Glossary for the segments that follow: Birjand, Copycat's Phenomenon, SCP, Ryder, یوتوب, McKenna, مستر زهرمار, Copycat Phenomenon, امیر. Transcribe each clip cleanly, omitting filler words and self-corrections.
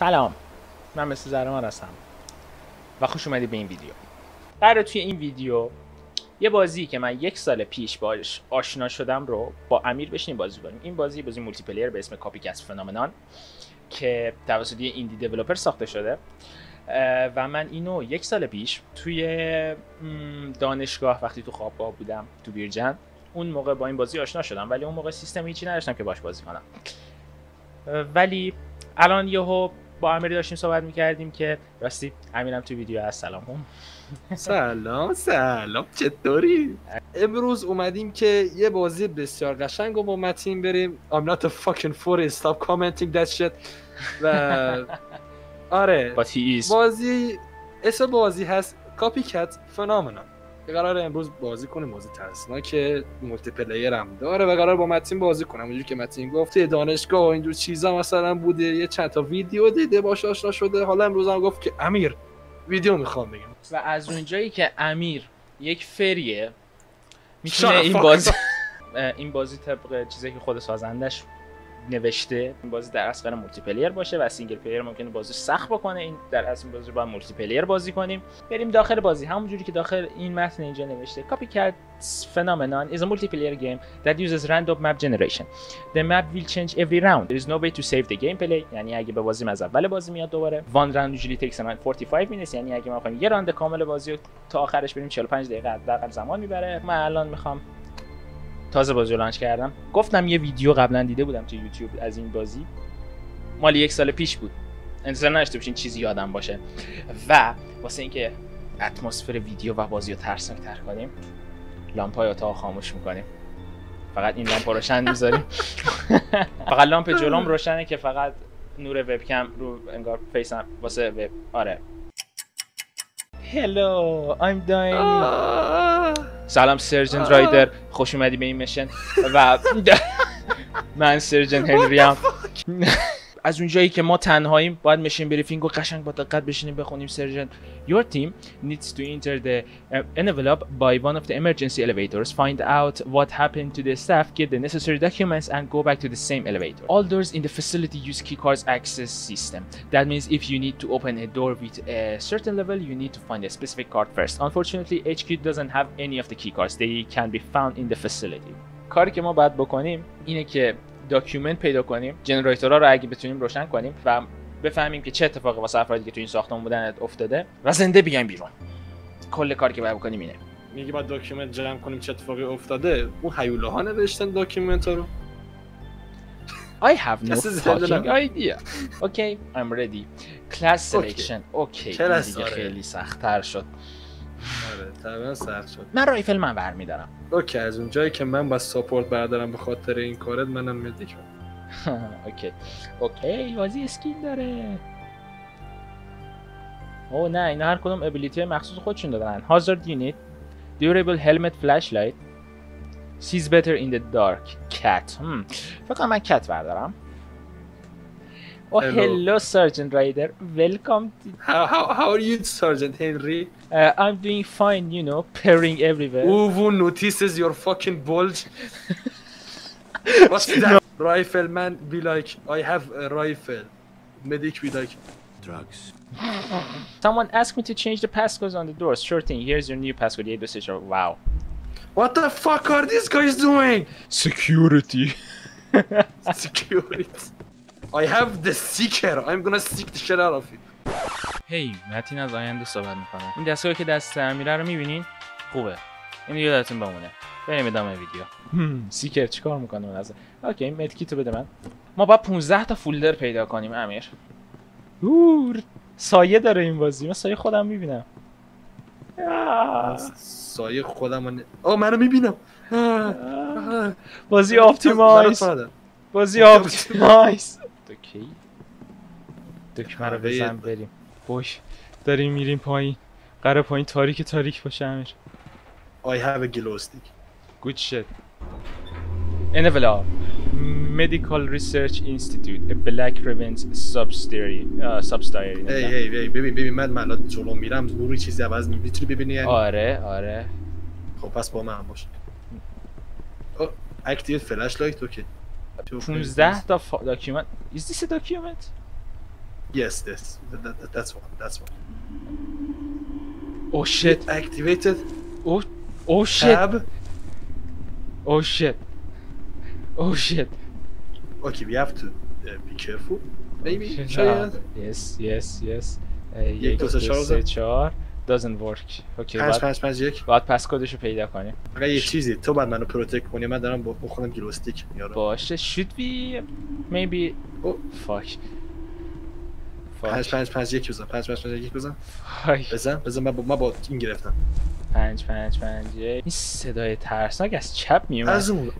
سلام، من مثل زهرمان هستم و خوش اومدید به این ویدیو. قراره توی این ویدیو یه بازی که من یک سال پیش باش آشنا شدم رو با امیر بشینیم بازی کنیم. این بازی مولتی پلیر به اسم کاپیکت فنومنان که توسط یه ایندی دیولپر ساخته شده و من اینو یک سال پیش توی دانشگاه وقتی تو خوابگاه بودم تو بیرجند، اون موقع با این بازی آشنا شدم، ولی اون موقع سیستم هیچی نداشتم که باش بازی کنم. ولی الان یهو با امیر داشتیم صحبت میکردیم که راستی امیرم تو ویدیو هست. سلام چطوری؟ امروز اومدیم که یه بازی بسیار قشنگ و با ما تیم بریم. I'm not a fucking fool, stop commenting that shit. و آره بازی اسم بازی هست کاپیکت فنومنون. قراره امروز بازی کنیم. بازی ترسناکه که مولتی پلیر هم داره و قراره با متین بازی کنم. اونجوری که متین گفت یه دانشگاه و اینجور چیزا مثلا بوده، یه چند تا ویدیو دیده باشه آشنا شده. حالا امروز هم گفت که امیر ویدیو میخوام بگم و از اونجایی که امیر یک فریه میتونه این بازی طبق چیزی که خود سازندش نوشته این بازی در اصل مولتی پلیر باشه و سینگل پلیر ممکنه بازی سخت بکنه. این در اصل بازی با مولتی پلیر بازی کنیم. بریم داخل بازی همونجوری که داخل این متن اینجا نوشته. Copycat Phenomenon is a multiplayer game that uses random map generation. The map will change every round. There is no way to save the gameplay. یعنی اگه به بازی از اول بازی میاد دوباره. One round usually takes around 45 minutes. یعنی اگه ما بخوایم یه راند کامل بازی رو تا آخرش بریم 45 دقیقه حداقل زمان میبره. من الان میخوام تازه بازی لانچ کردم. گفتم یه ویدیو قبلا دیده بودم تو یوتیوب از این بازی، مال یک سال پیش بود. انتظار نداشته باشین چیزی یادم باشه و واسه اینکه اتمسفر ویدیو و بازی رو ترسناک‌تر کنیم، لامپای اتاق خاموش میکنیم. فقط این لامپ روشن میذاریم. فقط لامپ جلوم روشنه که فقط نور وبکم رو انگار فیسم واسه وب. آره. هلو I'm dying. سلام سرجن رایدر، خوش اومدی به این میشن و من سرجن هنریام. از اونجایی که ما تنهاییم باید میشن بریفینگ و قشنگ با دقت بشینیم بخونیم. سرجن Your team needs to enter the envelope by one of the emergency elevators. Find out what happened to the staff, get the necessary documents and go back to the same elevator. All doors in the facility use keycards access system. That means if you need to open a door with a certain level, you need to find a specific card first. Unfortunately, HQ doesn't have any of the keycards. They can be found in the facility. کاری که ما باید بکنیم اینه که داکیومنت پیدا کنیم، جنراتورها رو اگه بتونیم روشن کنیم و بفهمیم که چه اتفاقی واسه افرادی که تو این ساختمان بودن افتاده و زنده بیایم بیرون. کل کاری که باید بکنیم اینه. میگه بعد داکیومنت جمع کنیم چه اتفاقی افتاده. اون هیولاها نوشتن داکیومنت رو. I have no fucking idea. Okay, I'm ready. Class selection. Okay. دیگه خیلی سخت‌تر شد. آره طبعا سخت شد. من رایفلمن برمیدارم. اوکی از اون جایی که من با ساپورت بردارم به خاطر این کارت منم مدیک شدم. اوکی بازی اسکین داره. او نه اینا هر کدوم ابیلیتی مخصوص خودشون دارن. هازارد یونیت، دیوریبل هلمت فلشلایت، سیز بتر این د دارک، کت. فکر کنم من کت بردارم. Oh hello Sergeant Ryder, welcome to... How are you Sergeant Henry? I'm doing fine, you know, purring everywhere. Who notices your fucking bulge? What's that? Rifleman be like, I have a rifle. Medic be like, drugs. Someone asked me to change the passcodes on the doors. Sure thing, here's your new passcode. Wow. What the fuck are these guys doing? Security. Security. I have the seeker. I'm gonna seek the shit out of you. Hey, متین از آینده صحبت میکنه. این دستگاهی که دست امیره رو میبینین خوبه. این یادتون بمونه. بریم ادامه ویدیو. سیکر چیکار میکنه اون از؟ اوکی مدکیتو بده من. ما باید 15 تا فولدر پیدا کنیم امیر. سایه داره این بازی. من سایه خودم میبینم. سایه خودم. آه منو میبینم. بازی آپتیمایز. بازی آپتیمایز. اوکی دکمه رو بزن بریم. باش داریم میریم پایین. قراره پایین تاریک باشه امیر. I have a glow stick. Good shit. Envelope Medical Research Institute a Black Ravens subsidiary. Hey ببین من الان جلو میرم روی چیزی عوض میتونی ببینی یعنی. آره خب پس با من باش. اکتیو فلش لایت. اوکی 15 تا داکیومنت. Is this a document? Yes, this. That's one. That's one. Oh shit! I activated. Oh, oh shit! Tab. Oh shit! Oh shit! Okay, we have to be careful. Maybe. Yes. یک دو سه چهار. doesn't work. Okay. پنج یک. باید پس کدشو پیدا کنیم. آقا یه چیزی تو بعد منو پروتکت کنی، من دارم بخونم گلوستیک میارم. باشه. Should be maybe. Oh fuck. 5 5 5 1 بزن. 5 5 5 1 بزن. بزن. من با این گرفتم. 5 5 5 1. این صدای ترسناک از چپ میومد. از اون.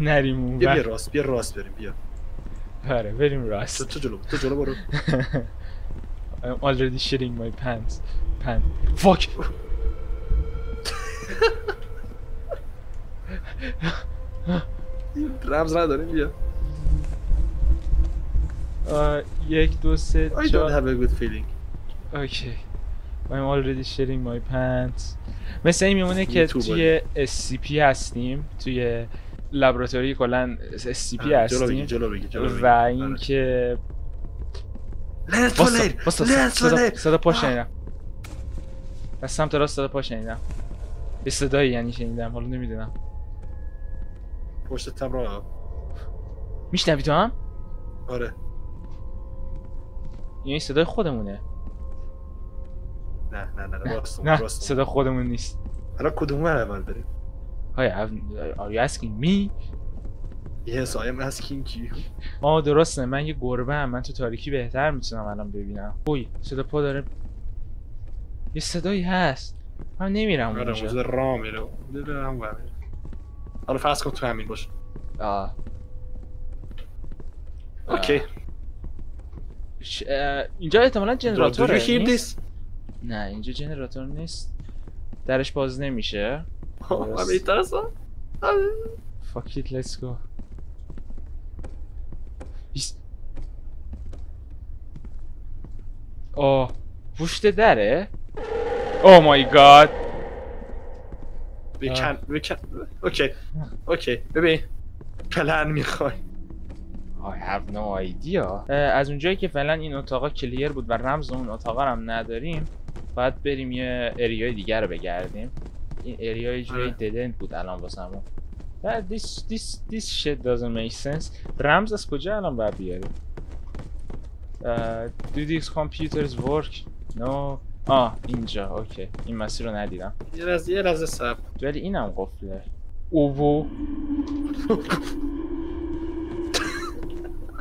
نریم. بیا راست بریم. بیا. آره بریم راست. تو جلو برو. I'm already shitting my pants. Fuck. رمز نداریم بیا. 1 2 3 I don't have a good feeling. Okay. I'm already shitting my pants. مثل این میمونه که توی SCP هستیم، توی لابراتوری کلا SCP هستیم و اینکه بس صدا پا شنیدم از سمت راست یه صدایی یعنی شنیدم، حالا نمیدونم پشت تم را میشنوی تو هم؟ آره یعنی صدای خودمونه نه راستمون صدا خودمون نیست حالا کدومون اول بریم؟ Are you asking me? Yes, I am asking you. آه درسته من یه گربه هم. من تو تاریکی بهتر میتونم الان ببینم. اوی صدا پا داره. یه صدایی هست. من نمیرم اونجا. آره راه میره. حالا فرض کن تو همین باشه. آه. اوکی. اینجا احتمالاً جنراتوره. نه اینجا جنراتور نیست. درش باز نمیشه. من میترسم. Fuck it, let's go. آه پشت دره. Oh my god. We can. Okay. ببین. پلن میخوای. I have no idea. از اونجایی که فعلا این اتاقا کلیر بود و رمز اون اتاقا هم نداریم، باید بریم یه اریای دیگر رو بگردیم. این اریای جوری ددنت بود الان واسمون. This shit doesn't make sense. رمز از کجا الان باید بیاریم؟ Do these computers work? No. اینجا. اوکی. این مسیر رو ندیدم. یه لحظه صبر. ولی اینم قفله. اوو.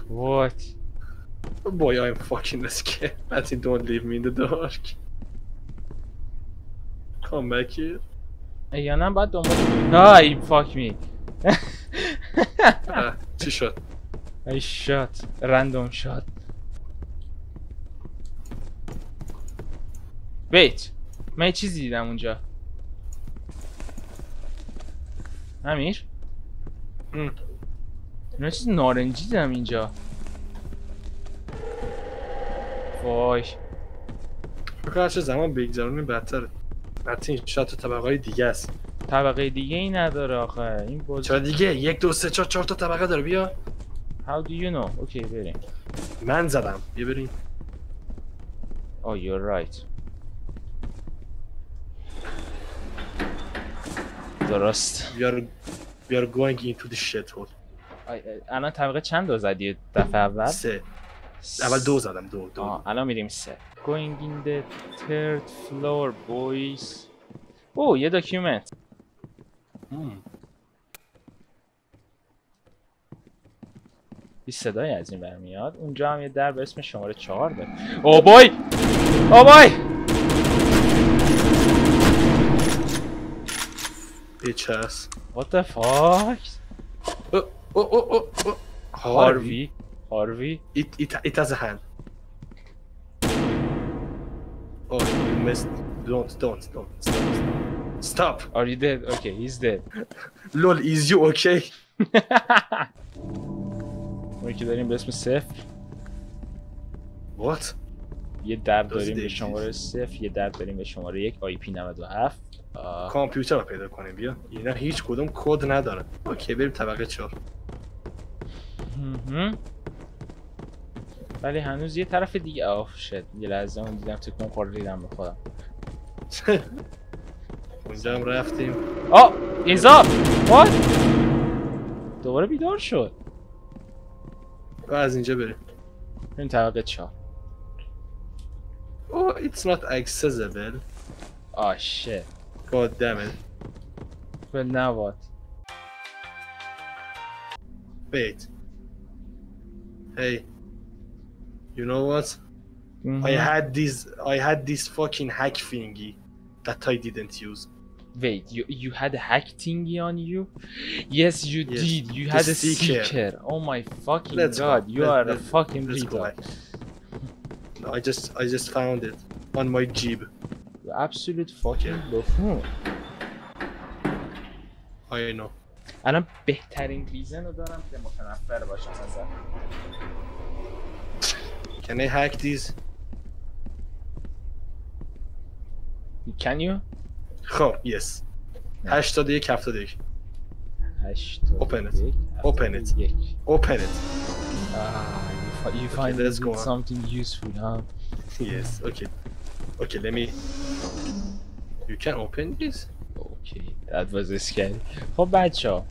What? Boy, I'm fucking scared. Matty, don't leave me in the dark. Come back here. یا نه باید دنبال آی فاک می چی شد؟ آی شات رندوم شات ویت من یه چیزی دیدم اونجا امیر؟ من چیز نارنجی دیدم اینجا وای بکنه هرچه زمان بگذارونیم بدتره این شاید تو طبقه دیگه است طبقه دیگه ای نداره آخه این بود چرا دیگه 1 2 3 4 تا طبقه داره بیا How do you know اوکی بریم من زدم بیا بریم Oh you're right درست We are going into the shit hole الان طبقه چند دو زدی دفعه اول 3 اول 2 زدم 2 الان میریم 3 Going in the third floor boys اوه یه داکیومنت یه صدایی از این برمیاد اونجا هم یه در به اسم شماره 4 داره او بای بیچس What the fuck Harvey It has a hand Oh, you missed. Don't. Stop. Are you dead? Okay, he's dead. Lol, is you okay? ما که داریم به اسم 0. What? یه درد داریم به شماره 0، یه درد داریم به شماره 1 IP97. کامپیوتر رو پیدا کنیم بیا. اینا هیچ کدوم کد نداره. اوکی بریم طبقه 4. ولی هنوز یه طرف دیگه آف شد. یه لحظه اون دیدم تکون خورد، دیدم به خودم. اونجا هم رفتیم. آه ایزاب وای دوباره بیدار شد. از اینجا بریم این طبقه 4. اوه ایتس نات اکسسبل. آه شت گاد دم ایت. Well now what? Wait. Hey. You know what? Mm-hmm. I had this fucking hack thingy that I didn't use. Wait, you had a hack thingy on you? Yes, you yes. did. You had a seeker. Oh my fucking let's god! Go. You are a fucking retard. No, I just found it on my jeep. You absolute fucking buffoon. I know. الان بهترین ریزن رو دارم که متنفر باشم ازم. Can I hack these? Can you? خب yes. 81 71. 81. Open it. Open it. Open it. Ah, you find something useful, huh? Yes. Okay. Okay. Let me. You can open this. اوکی that was scary. خب بچه ها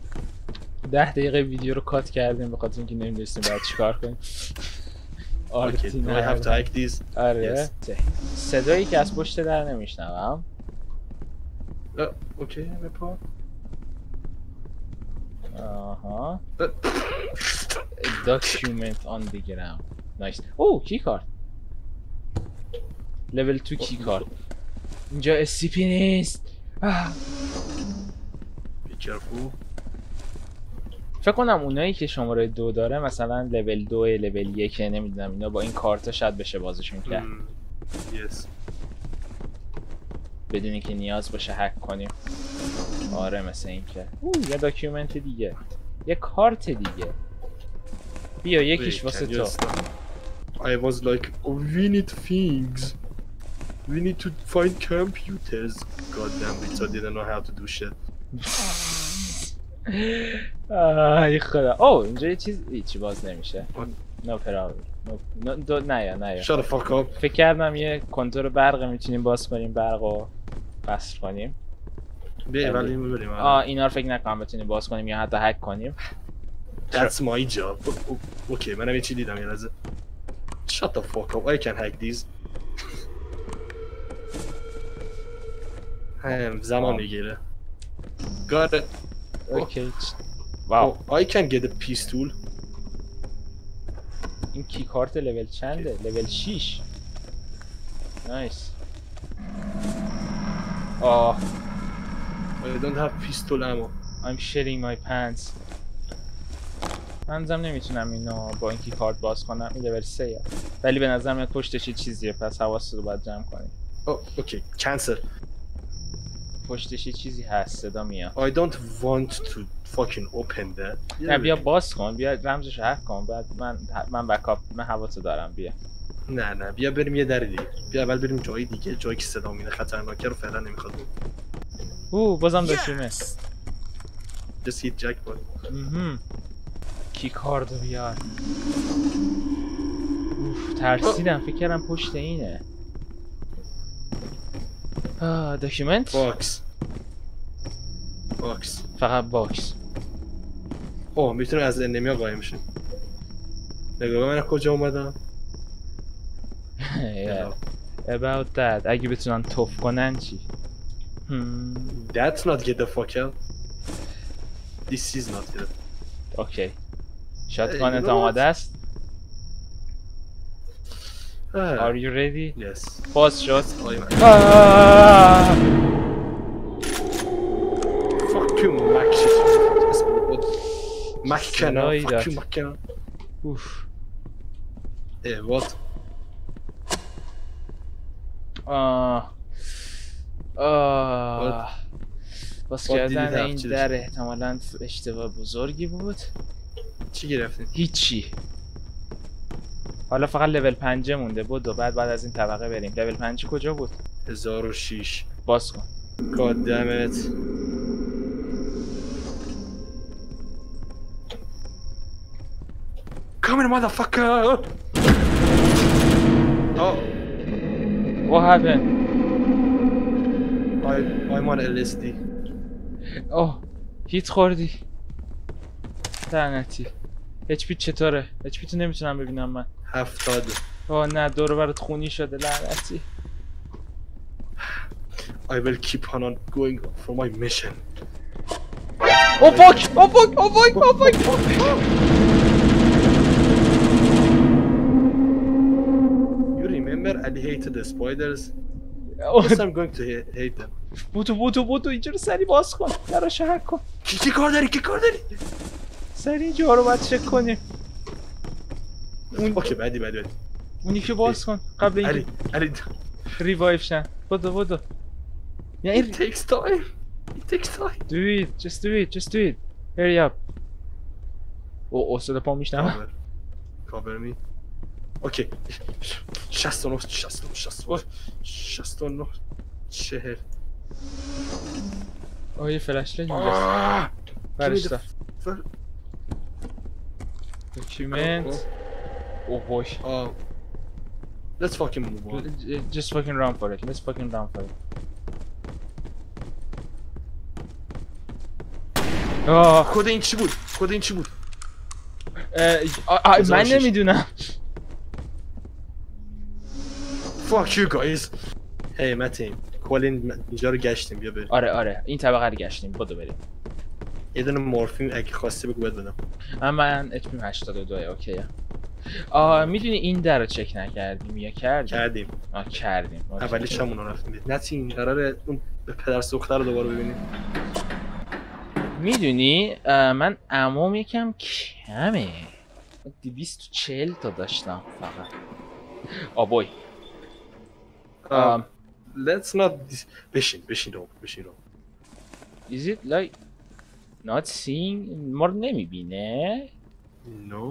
10 دقیقه ویدیو رو کات کردیم به خاطر اینکه نمی‌دونستیم باید چیکار کنیم. آره صدایی که از پشت در نمیشنوم. اوکی بپا. آها document on the ground. نایس. اوه کی کارت level 2 کی کارت. اینجا SCP نیست. فکر کنم اونایی که شماره 2 داره مثلا لول 2 لول 1 نمیدونم اینا با این کارتا شاید بشه بازشون کرد. Yes. بدون اینکه نیاز باشه هک کنیم. آره مثلا این که یه داکیومنت دیگه، یه کارت دیگه. بیا یکیش واسه تو. I was like we need things. We need to find computers. Goddamn bitch, I didn't know how to do shit. آی خدا. اوه اینجا یه چیز هیچی باز نمیشه. نو پراوی نه شات فاک آپ. فکر کردم یه کنتور برق میتونیم باز کنیم، برقو بس کنیم. بیا ولی بریم. اینا رو فکر نکنم بتونیم باز کنیم یا حتی هک کنیم. That's my job. اوکی منم یه چیزی دیدم یه لحظه. Shut the fuck up. I can hack these. زمان میگیره. Got it. Okay. Wow. Oh, I can get a pistol. این کی کارت لول چنده؟ لول 6. Nice. Oh. I don't have pistol ammo. I'm shitting my pants. منظم نمیتونم اینو با این کی کارت باز کنم. این لول 3. ولی به نظر میاد پشتش چیزیه پس حواست رو باید جمع کنی. اوکی. Cancel. پشتش یه چیزی هست صدا میاد. I don't want to fucking open that. نه بیا باز کن، بیا رمزش هک کن. بعد من بکاپ من حواسو دارم. بیا نه بیا بریم یه در دیگه. بیا اول بریم جای دیگه، جایی که صدا میاد خطرناکه رو فعلا نمیخواد. او بازم داشتیم. Just hit jackpot. کی کاردو بیار. اوف ترسیدم، فکر کردم پشت اینه. داکیومنت باکس فقط باکس. اوه میتونم از انمیا قایم شم. نگاه من کجا اومدم. About that اگه بتونن توف کنن چی. That's not get the fuck out. This is not good. اوکی شاتگانت آماده است. Are you ready? Yes. Pause shot. Fuck you, McKenna. Fuck you, McKenna. Oof. Eh, what? باز کردن این در احتمالاً اشتباه بزرگی بود. چی گرفتیم؟ هیچی. حالا فقط لول 5 مونده بود و بعد از این طبقه بریم. لول 5 کجا بود؟ 1006. باز کن. God damn it. Come on motherfucker. What happened? I'm on LSD. اوه هیت خوردی. لعنتی. HP چطوره؟ HP تو نمیتونم ببینم من. 70. اوه نه دور و برت خونی شده لعنتی. I will keep on going for my mission. Oh fuck! Oh fuck! Oh fuck! Oh fuck! Oh fuck! You remember I hated the spiders? Yes, I'm going to hate them. بوتو اینجور سری باز کن دراش هک کن چی کار داری سری اینجا رو باید چک کنیم اون اوکی بعدی اونی که باز کن قبل اینکه علی ریوایو شن بودو یعنی it takes time do it hurry up او صدا پا میشنم cover me اوکی 69 چهر آه یه فلش لنج میگرسیم برش دار دکیومنت اوه باش Let's fucking move on Just fucking run for it Let's fucking run for it کد این چی بود؟ من نمیدونم Fuck you guys Hey my team کولین اینجا رو گشتیم بیا بریم آره این طبقه رو گشتیم بودو بریم یه دونه مورفین اگه خواستی بگو بدم من اچ پی 82 اوکیه میدونی این در رو چک نکردیم یا کردیم اولی چمون رو رفتیم نتی این قراره اون به پدر سوخته رو دوباره ببینیم میدونی من عموم یکم کمه 240 تا داشتم فقط آبوی Let's not. بشین رو. Is it like not seeing more نمیبینه؟ No.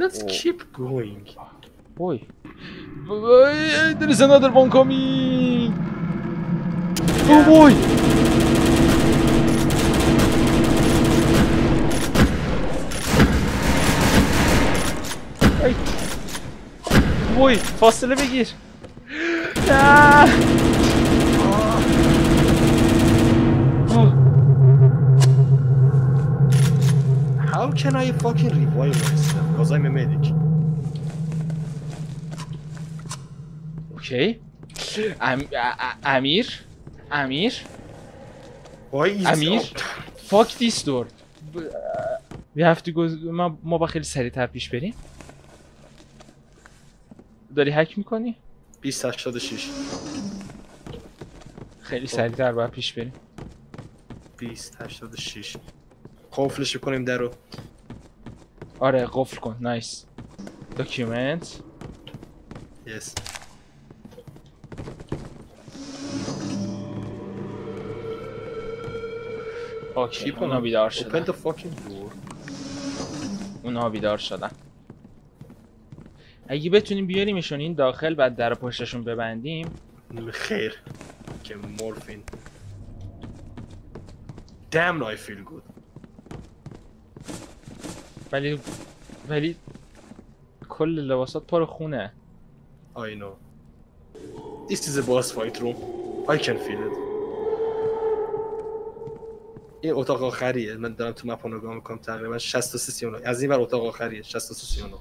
Let's keep going. Boy. There is another one coming. Yeah. Oh boy. Hey. Boy. فاصله بگیر. How can I fucking revive myself? Because I'm a medic. Okay. Amir. Why is Amir? Fuck this door. We have to go. ما با خیلی سریعتر پیش بریم. داری هک میکنی؟ 2086 خیلی سریعتر باید پیش بریم 2086 قفلش کنیم در رو آره قفل کن نایس داکیومنت یس اوکی اونا بیدار شدن اگه بتونیم بیاریمشون این داخل بعد در پشتشون ببندیم خیر که مورفین Damn I feel good ولی کل لباسات پر خونه I know This is a boss fight room I can feel it این اتاق آخریه من دارم تو مپ نگاه میکنم تقریبا 6339 از این ور اتاق آخریه 6339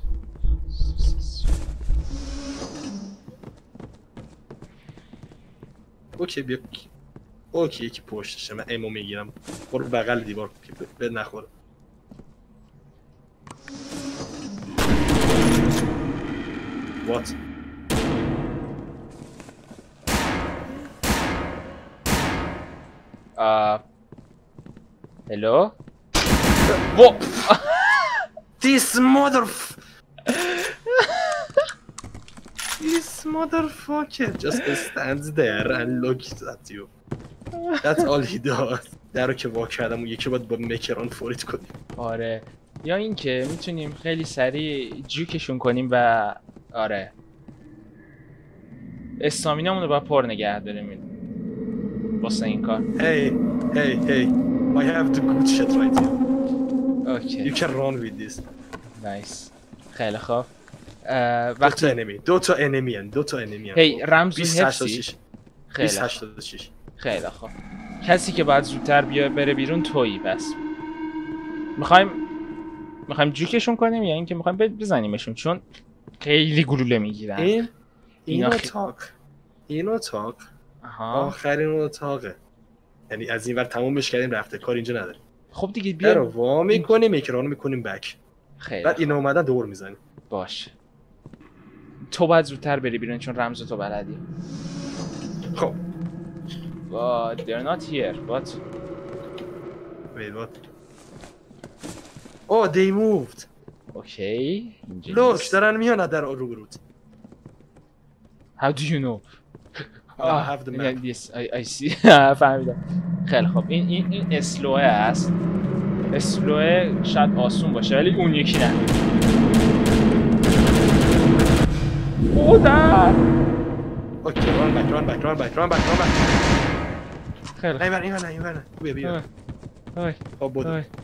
اوکی بیا اوکی یکی پشتشه من ایمو میگیرم برو بغل دیوار که به نخوره وات هلو وو دیس مادر This motherfucker just stands there and looks at you. That's all he does. درو که وا کردم اون یکی باید با مکران فورید کنیم. آره. یا اینکه میتونیم خیلی سریع جوکشون کنیم و آره. استامینامون رو باید پر نگه داریم. واسه این کار. Hey. I have the good shit right here. Okay. You can run with this. Nice. خیلی خوب. وقتی دو تا انمی هی رمزون هفتی. خیلی خوب، کسی که باید زودتر بیا بره بیرون تویی. بس میخوایم جوکشون کنیم یا اینکه میخوایم بزنیمشون، چون خیلی گلوله میگیرن. این اتاق آخرین اتاقه، یعنی از این ور تمومش کردیم، رفته کار اینجا نداریم. خب دیگه بیا رو وا میکنیم، اکرانو میکنیم بک، بعد اینا اومدن دور میزنیم. باشه تو باید زودتر بری بیرون چون رمز تو بلدی. خب But they're not here. What? Wait, what? Oh, they moved. Okay. Look, they're coming at our route. How do you know? I have the map. Yes, I see. I understand. خیلی خوب. این اسلوه است. اسلوه شاید آسون باشه ولی اون یکی نه. Oh, that. Okay, run back. خیلی ایوانه بیا خب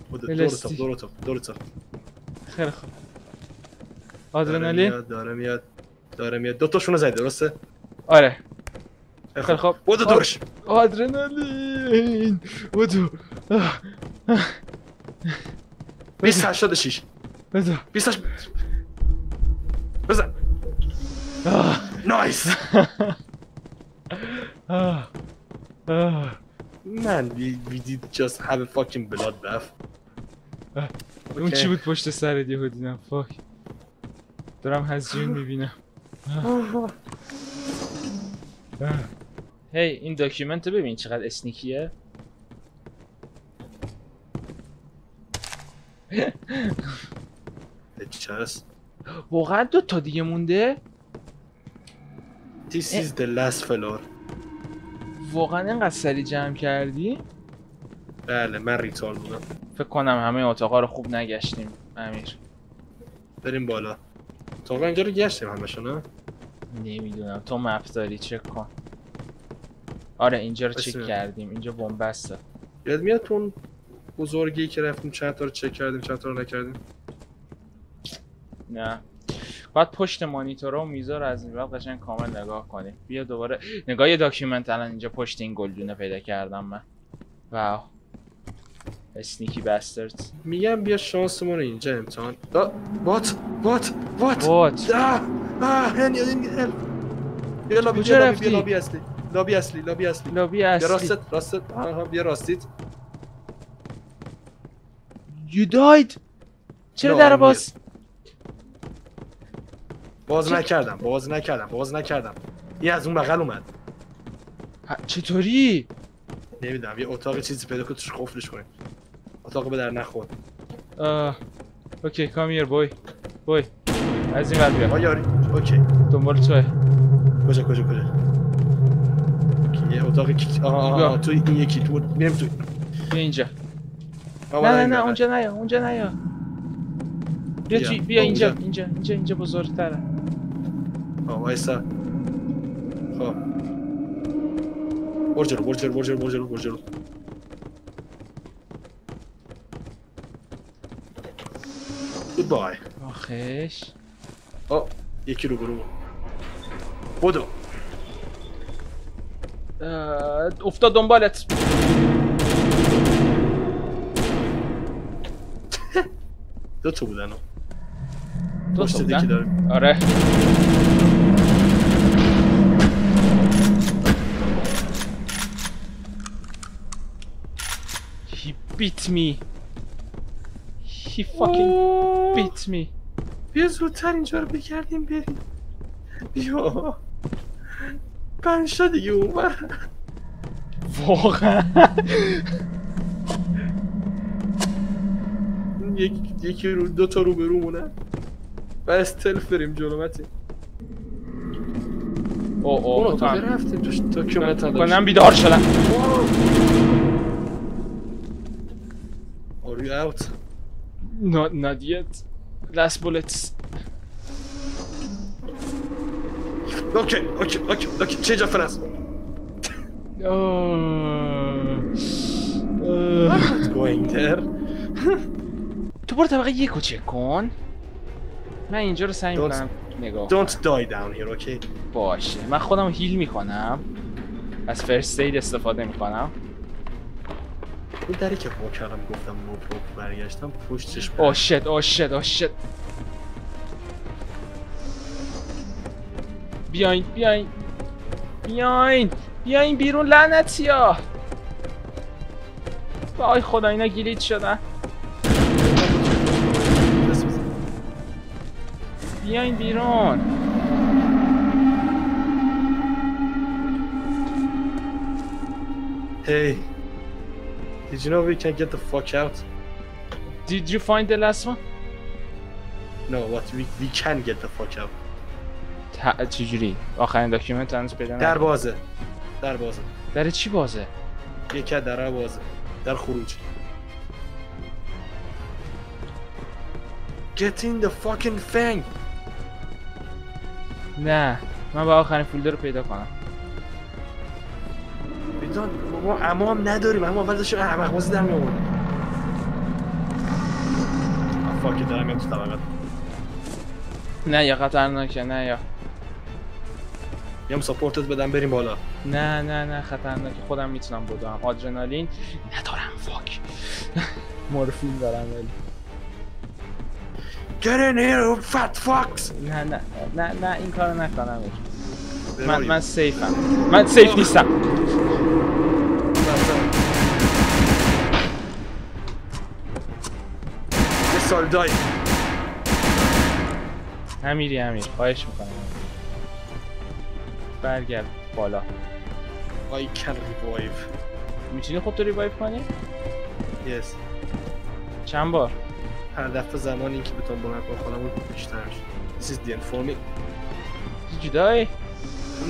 بودو دور تو خیلی خوب. آدرنالین داره میاد دو تاشونو زدی درسته؟ آره خیلی خوب بودو دورش. آدرنالین بودو 286 بزن 28 بزن. نایس. Man, we did just have a fucking bloodbath. اون چی بود پشت سرت یهو دیدم. فاک دارم هزیون میبینم. هی این داکیومنت رو ببین چقدر اسنیکیه. چیست؟ واقعا دو تا دیگه مونده. This is the last floor. واقعا اینقدر سریع جمع کردی؟ بله من ریتال بودم. فکر کنم همه اتاقا رو خوب نگشتیم امیر. بریم بالا. اتاقا اینجا رو گشتیم همشون. نمیدونم تو مپ داری چک کن. آره اینجا رو چک کردیم. اینجا بنبسته. یاد میاد اون بزرگی که رفتیم چند تا رو چک کردیم چند تا رو نکردیم؟ نه. بعد پشت مانیتورا و میزا رو از این بعد قشنگ کامل نگاه کنیم. بیا دوباره نگاه یه داکیومنت الان اینجا پشت این گلدونه پیدا کردم من. واو اسنیکی باسترد. میگم بیا شانسمون رو اینجا امتحان. وات یلا بیا رفتی. لابی اصلی راست بیا راستید. You died. چرا در باز؟ باز نکردم. این از اون بغل اومد. چطوری؟ نمیدونم یه اتاق چیزی پیدا کنم توش قفلش کنیم. اتاق به در نخورد. اوکی کام هیر بوی. از این ور بیا. آ یاری. اوکی. دنبال توئه. کجا. یه اتاق کیک. آها تو این یکی تو میرم تو. بیا اینجا. نه اونجا نیا. بیا اینجا بزرگتره. وایسا خب برجلو گودبای. آخش یکی رو برو بودو افتاد دنبالت. دوتا بودن ها پشت دیکی داره. آره He fucking beat me. بیا زودتر اینجا رو بکردیم بریم. بیا 5 تا دیگه اومد واقعا. یکی رو 2 تا رو به رو مونه و استلف بریم جلومتی. اون اتاقی رفتیم توش تا کیومت نداشت کنم بیدار شدم. Are you out? Not yet. Last bullets. Okay. Change of plans. I'm not going there. تو برو طبقه 1 رو چک کن. من اینجا رو سعی می‌کنم نگاه کنم. Don't die down here, okay? باشه من خودم هیل میکنم. از فرست اید استفاده میکنم. اون دری که با کردم گفتم نوپروب برگشتم پشتش برگشتم. Oh shit, oh shit, oh shit. بیاین بیاین بیاین بیاین بیرون لعنتی ها. وای خدا اینا گلید شدن. بیاین بیرون. Hey, did you know we can get the fuck out? Did you find the last one? No, what we can get the fuck out. چجوری؟ آخرین داکیومنت هنوز پیدا نکردم. در بازه. در بازه. در چی بازه؟ یک در بازه. در خروج. Get in the fucking thing. نه، من با آخرین فولدر رو پیدا کنم. بیدان ما امام نداریم. اما اول داشتیم احمق‌بازی در می‌آورد. فاکی دارم میام تو طبقه. نه یا خطرناکه. نه یا میام ساپورتت بدم بریم بالا. نه نه نه خطرناکه خودم میتونم بدم. آدرنالین ندارم فاک. مورفین دارم ولی. Get in here fat fucks. نه نه نه نه این کارو نکنم. من سیفم. من سیف نیستم. This all die. امیری امیر خواهش میکنم برگرد بالا. I can revive. میتونی خودت رو ریوایو کنی؟ Yes. چند بار؟ هر دفعه زمانی که بتونم بلند خودم رو بیشتر This is the end for me. Did you die?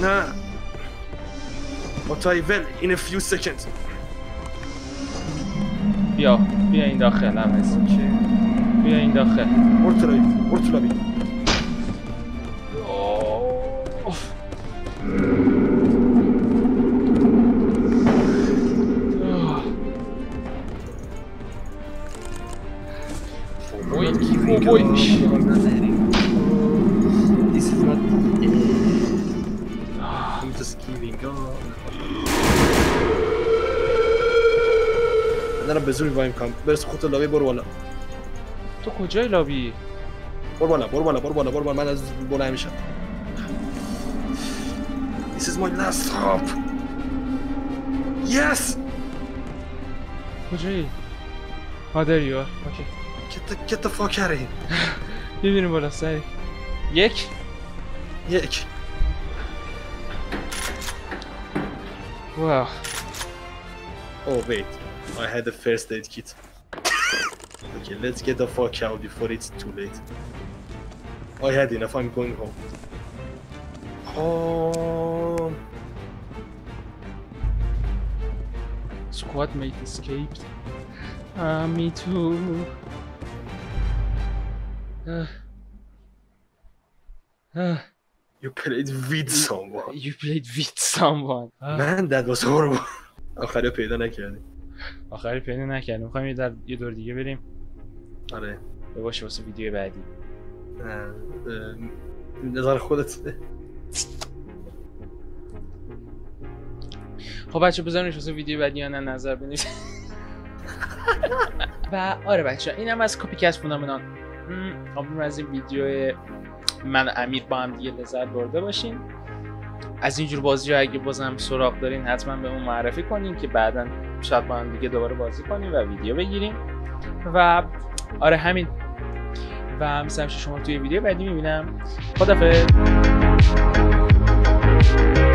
نه. But I will in a few seconds. بیا بیا این داخل هم هست. بیا این داخل. ورتلابی ورتلابی. بزرگ وایم کام برس خودت لابی برو بالا. تو کجای لابی؟ برو بالا برو بالا برو بالا برو بالا. من از بالا میشم. This is my last hope. Yes. کجایی؟ ها there you are. Okay. Get the fuck out of here. ببینیم بالا سری. یک یک. واو. Oh wait. I had the first aid kit. Okay, let's get the fuck out before it's too late. I had enough. I'm going home. Home. Squad mate escaped. Me too. You played with someone. You played with someone. Man, that was horrible. آخری پیدا نکردیم. آخری پیدا نکردیم. میخوایم یه دور دیگه بریم. آره. باشه واسه ویدیو بعدی. نظر خودت. خب بچه بذارینش واسه ویدیو بعدی یا نه نظر بنویسید. و آره بچه اینم از کپیکت فنومنان. امیدوارم از این ویدیو من امیر با هم دیگه لذت برده باشین. از اینجور بازی ها اگه بازم سراغ دارین حتما به اون معرفی کنین که بعدا شاید با هم دیگه دوباره بازی کنیم و ویدیو بگیریم. و آره همین و مثل همشه شما توی ویدیو بعدی میبینم. خدافظ.